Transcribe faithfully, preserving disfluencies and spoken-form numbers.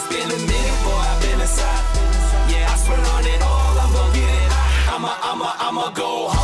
it's been a minute, boy, I've been inside. Yeah, I swear on it all, I'm gon' get it. I'ma, I'ma, I'ma go home.